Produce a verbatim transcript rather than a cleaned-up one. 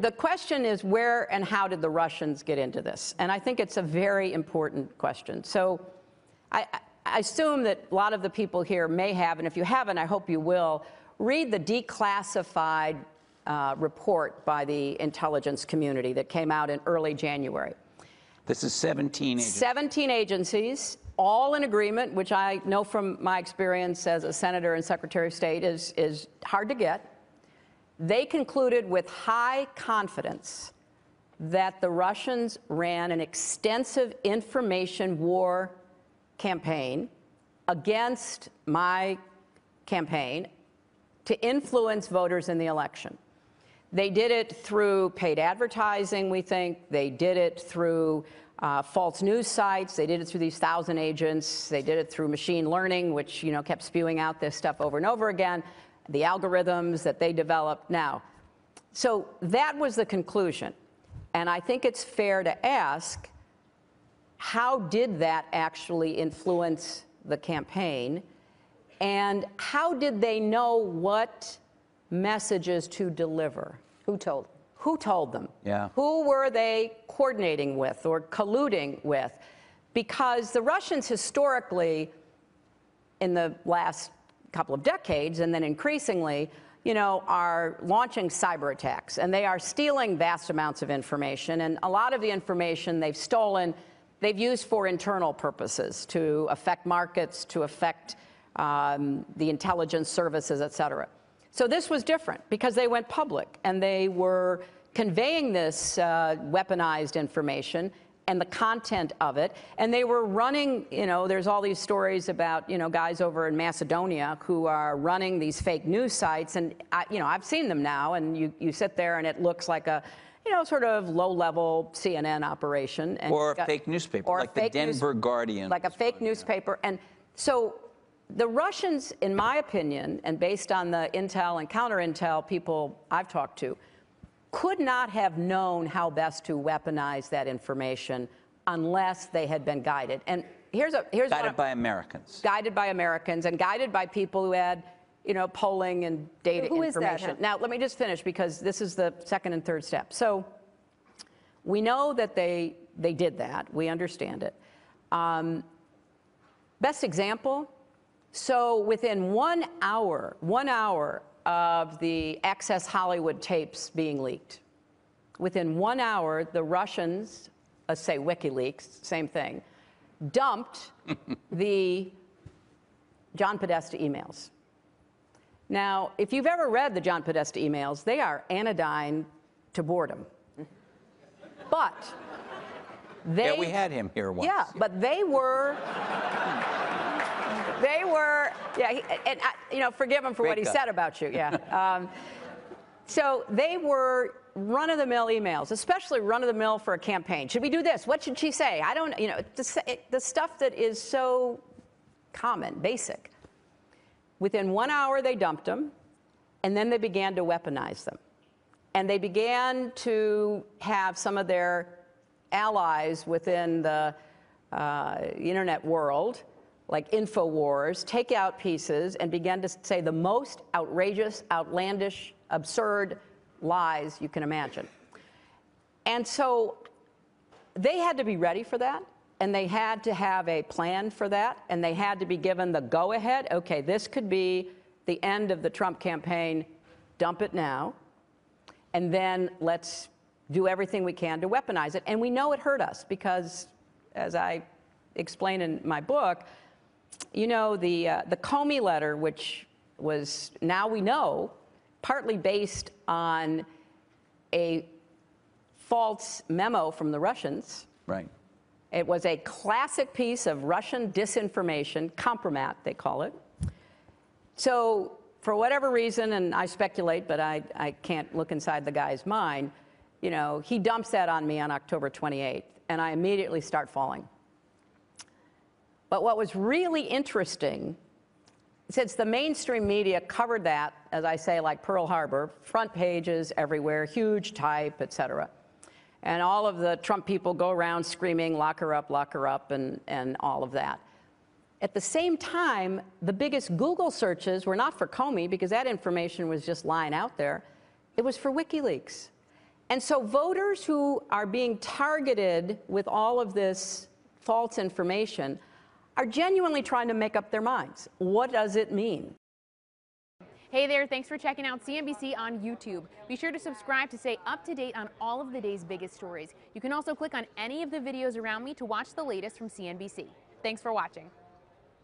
The question is, where and how did the Russians get into this? And I think it's a very important question. So I, I assume that a lot of the people here may have, and if you haven't, I hope you will, read the declassified uh, report by the intelligence community that came out in early January. This is seventeen agencies. seventeen agencies, all in agreement, which I know from my experience as a senator and secretary of state is, is hard to get. They concluded with high confidence that the Russians ran an extensive information war campaign against my campaign to influence voters in the election. They did it through paid advertising, we think. They did it through uh, false news sites. They did it through these thousand agents. They did it through machine learning, which, you know, kept spewing out this stuff over and over again. The algorithms that they developed now. So that was the conclusion. And I think it's fair to ask, how did that actually influence the campaign? And how did they know what messages to deliver? Who told them? Who told them? Yeah. Who were they coordinating with or colluding with? Because the Russians historically, in the last couple of decades, and then increasingly, you know, are launching cyber attacks, and they are stealing vast amounts of information, and a lot of the information they've stolen, they've used for internal purposes, to affect markets, to affect um, the intelligence services, et cetera. So this was different, because they went public, and they were conveying this uh, weaponized information and the content of it, and they were running, you know, there's all these stories about, you know, guys over in Macedonia who are running these fake news sites, and, I, you know, I've seen them now, and you, you sit there and it looks like a, you know, sort of low-level C N N operation. And or got, a fake newspaper, or like the Denver news, Guardian. Like a fake newspaper, and so the Russians, in my opinion, and based on the intel and counter-intel people I've talked to, could not have known how best to weaponize that information unless they had been guided. And here's a here's guided by Americans. Guided by Americans and guided by people who had, you know, polling and data information. Who is that? Now let me just finish, because this is the second and third step. So we know that they they did that. We understand it. Um, best example. So within one hour, one hour. of the Access Hollywood tapes being leaked. Within one hour, the Russians, let's say WikiLeaks, same thing, dumped the John Podesta emails. Now, if you've ever read the John Podesta emails, they are anodyne to boredom. But they... Yeah, we had him here once. Yeah, but they were... They were, yeah, and I, you know, forgive him for Break what he up. said about you, yeah. Um, so they were run-of-the-mill emails, especially run-of-the-mill for a campaign. Should we do this? What should she say? I don't, you know, the, the stuff that is so common, basic. Within one hour, they dumped them, and then they began to weaponize them. And they began to have some of their allies within the uh, internet world, like Infowars, take out pieces and begin to say the most outrageous, outlandish, absurd lies you can imagine. And so they had to be ready for that, and they had to have a plan for that, and they had to be given the go-ahead, okay, this could be the end of the Trump campaign, dump it now, and then let's do everything we can to weaponize it. And we know it hurt us because, as I explain in my book, you know, the, uh, the Comey letter, which was, now we know, partly based on a false memo from the Russians. Right. It was a classic piece of Russian disinformation, compromat, they call it. So for whatever reason, and I speculate, but I, I can't look inside the guy's mind, you know, he dumps that on me on October twenty-eighth, and I immediately start falling. But what was really interesting, since the mainstream media covered that, as I say, like Pearl Harbor, front pages everywhere, huge type, et cetera, and all of the Trump people go around screaming, lock her up, lock her up, and, and all of that. At the same time, the biggest Google searches were not for Comey, because that information was just lying out there. It was for WikiLeaks. And so voters who are being targeted with all of this false information are genuinely trying to make up their minds. What does it mean? Hey there, thanks for checking out C N B C on YouTube. Be sure to subscribe to stay up to date on all of the day's biggest stories. You can also click on any of the videos around me to watch the latest from C N B C. Thanks for watching.